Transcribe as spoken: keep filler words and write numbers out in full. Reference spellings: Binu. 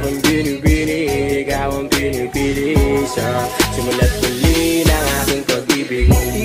Binu bini, ikaw ang pinipili sa simulat muli ng aking pag-ibig.